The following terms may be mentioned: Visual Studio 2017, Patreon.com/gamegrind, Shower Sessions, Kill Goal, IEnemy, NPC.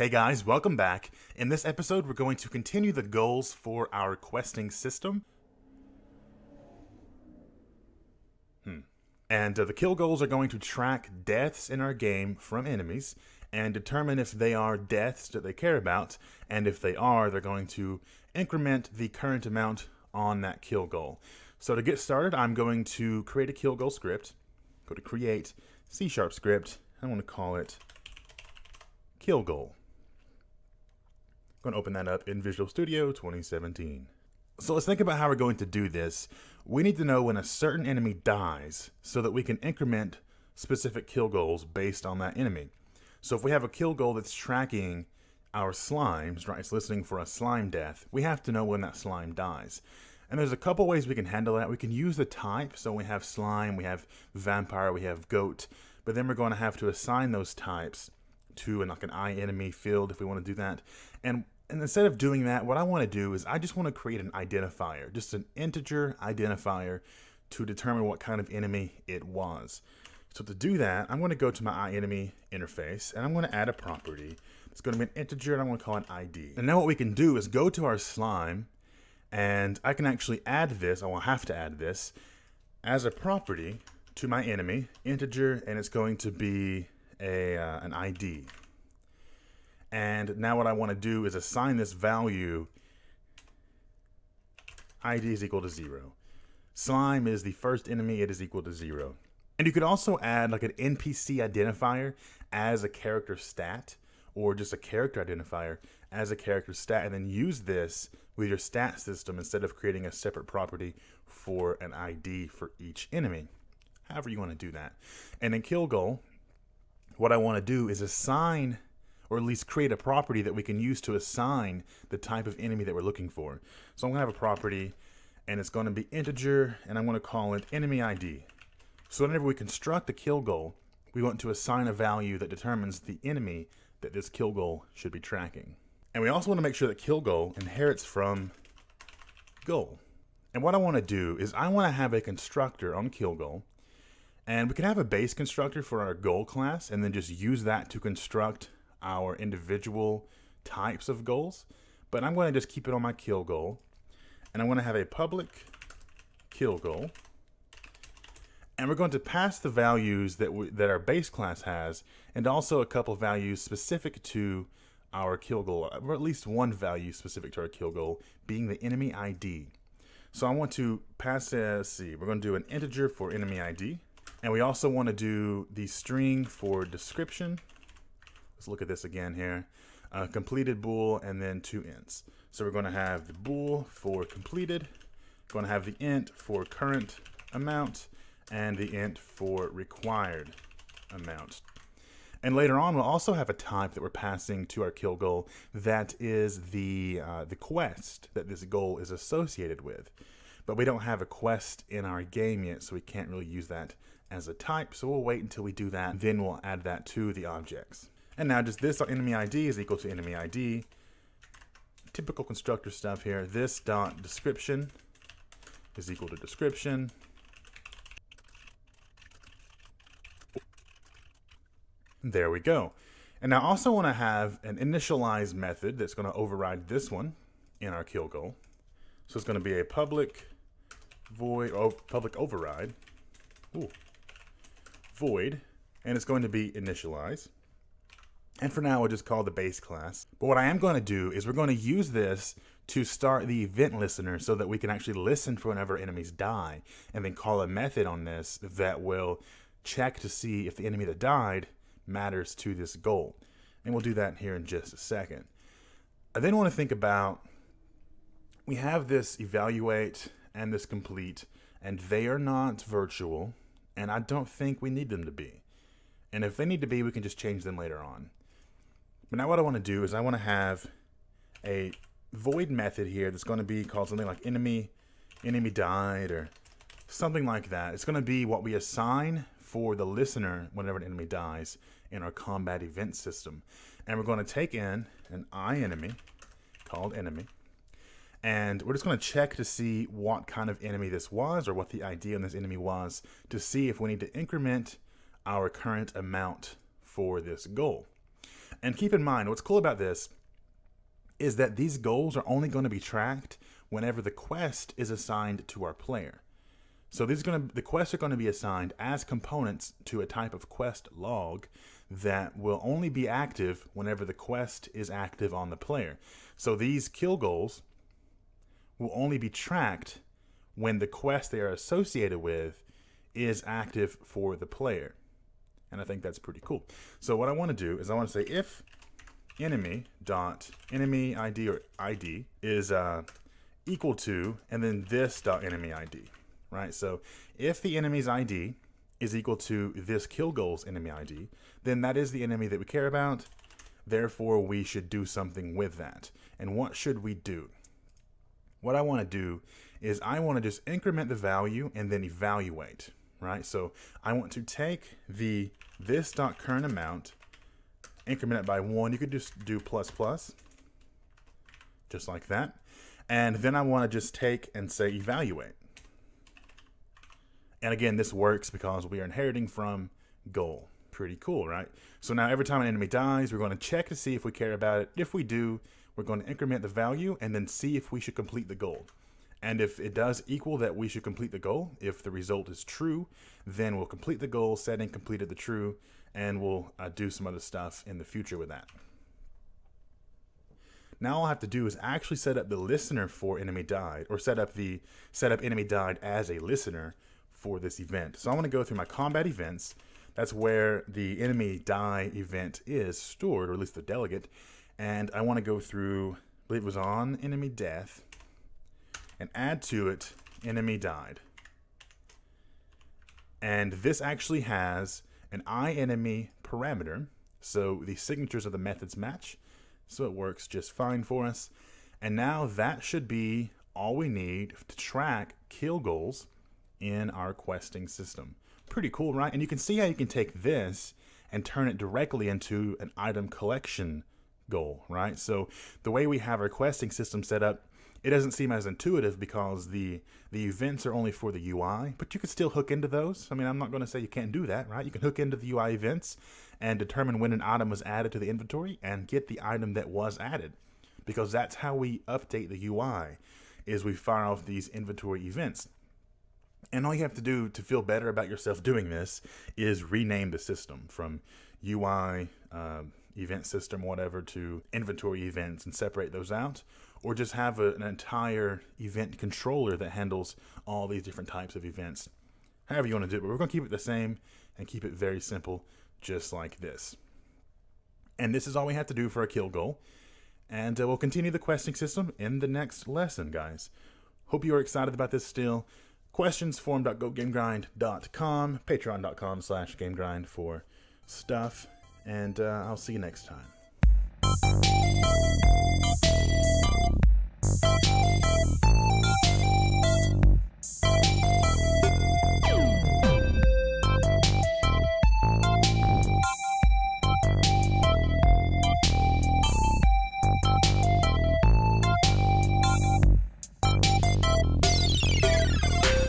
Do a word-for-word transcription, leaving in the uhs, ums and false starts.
Hey guys, welcome back. In this episode, we're going to continue the goals for our questing system. Hmm. And uh, the kill goals are going to track deaths in our game from enemies and determine if they are deaths that they care about. And if they are, they're going to increment the current amount on that kill goal. So to get started, I'm going to create a kill goal script. Go to create, C sharp script. I want to call it kill goal. I'm going to open that up in Visual Studio twenty seventeen. So let's think about how we're going to do this. We need to know when a certain enemy dies so that we can increment specific kill goals based on that enemy. So if we have a kill goal that's tracking our slimes, right, it's listening for a slime death, we have to know when that slime dies. And there's a couple ways we can handle that. We can use the type, so we have slime, we have vampire, we have goat, but then we're going to have to assign those types to an, like an IEnemy field if we want to do that. And, and instead of doing that, what I want to do is I just want to create an identifier, just an integer identifier to determine what kind of enemy it was. So to do that, I'm going to go to my IEnemy interface and I'm going to add a property. It's going to be an integer and I'm going to call it I D. And now what we can do is go to our slime and I can actually add this, I will have to add this, as a property to my enemy, integer, and it's going to be A, uh, an I D. And now what I want to do is assign this value I D is equal to zero. Slime is the first enemy, it is equal to zero. And you could also add like an N P C identifier as a character stat, or just a character identifier as a character stat, and then use this with your stat system instead of creating a separate property for an I D for each enemy. However you want to do that. And then kill goal, what I want to do is assign, or at least create a property that we can use to assign the type of enemy that we're looking for. So I'm going to have a property and it's going to be integer and I'm going to call it enemy I D. So whenever we construct a kill goal, we want to assign a value that determines the enemy that this kill goal should be tracking. And we also want to make sure that kill goal inherits from goal. And what I want to do is I want to have a constructor on kill goal. And we can have a base constructor for our goal class and then just use that to construct our individual types of goals. But I'm going to just keep it on my kill goal. And I'm going to have a public kill goal. And we're going to pass the values that, we, that our base class has and also a couple values specific to our kill goal, or at least one value specific to our kill goal being the enemy I D. So I want to pass, uh, let's see, we're going to do an integer for enemy I D. And we also want to do the string for description. Let's look at this again here. Uh, completed bool and then two ints. So we're going to have the bool for completed. We're going to have the int for current amount and the int for required amount. And later on, we'll also have a type that we're passing to our kill goal that is the uh, the quest that this goal is associated with. But we don't have a quest in our game yet, so we can't really use that as a type, so we'll wait until we do that, then we'll add that to the objects. And now just this enemy I D is equal to enemy I D. Typical constructor stuff here. This dot description is equal to description. There we go. And I also want to have an initialize method that's going to override this one in our kill goal. So it's going to be a public void, oh, public override. Ooh. Void, and it's going to be initialize. And for now, we'll just call the base class. But what I am going to do is we're going to use this to start the event listener so that we can actually listen for whenever enemies die and then call a method on this that will check to see if the enemy that died matters to this goal. And we'll do that here in just a second. I then want to think about, we have this evaluate and this complete, and they are not virtual. And I don't think we need them to be. And if they need to be, we can just change them later on. But now what I want to do is I want to have a void method here that's going to be called something like enemy, enemy died, or something like that. It's going to be what we assign for the listener whenever an enemy dies in our combat event system. And we're going to take in an IEnemy called enemy. And we're just going to check to see what kind of enemy this was, or what the I D on this enemy was, to see if we need to increment our current amount for this goal. And keep in mind, what's cool about this is that these goals are only going to be tracked whenever the quest is assigned to our player. So these are going to, the quests are going to be assigned as components to a type of quest log that will only be active whenever the quest is active on the player. So these kill goals will only be tracked when the quest they are associated with is active for the player. And I think that's pretty cool. So what I want to do is I want to say if enemy dot enemy I D or I D is uh, equal to, and then this dot enemy I D. Right, so if the enemy's I D is equal to this kill goal's enemy I D, then that is the enemy that we care about. Therefore, we should do something with that. And what should we do? What I want to do is I want to just increment the value and then evaluate. Right, so I want to take the this dot current amount, increment it by one. You could just do plus plus, just like that. And then I want to just take and say evaluate. And again, this works because we are inheriting from goal. Pretty cool, right? So now every time an enemy dies, we're going to check to see if we care about it. If we do, we're going to increment the value and then see if we should complete the goal. And if it does equal that we should complete the goal, if the result is true, then we'll complete the goal, setting completed the true, and we'll uh, do some other stuff in the future with that. Now all I have to do is actually set up the listener for enemy died, or set up the set up enemy died as a listener for this event. So I want to go through my combat events. That's where the enemy die event is stored, or at least the delegate. And I want to go through, I believe it was on enemy death, and add to it enemy died. And this actually has an IEnemy parameter, so the signatures of the methods match. So it works just fine for us. And now that should be all we need to track kill goals in our questing system. Pretty cool, right? And you can see how you can take this and turn it directly into an item collection goal, right? So the way we have our questing system set up, it doesn't seem as intuitive because the the events are only for the U I, but you can still hook into those. I mean, I'm not going to say you can't do that, right? You can hook into the U I events and determine when an item was added to the inventory and get the item that was added, because that's how we update the U I, is we fire off these inventory events. And all you have to do to feel better about yourself doing this is rename the system from U I, uh, event system, whatever, to inventory events, and separate those out. Or just have a, an entire event controller that handles all these different types of events. However you want to do it, but we're going to keep it the same and keep it very simple, just like this. And this is all we have to do for a kill goal. And uh, we'll continue the questing system in the next lesson, guys. Hope you are excited about this still. Questions, forum dot go game grind dot com, patreon dot com slash gamegrind for stuff, and uh, I'll see you next time.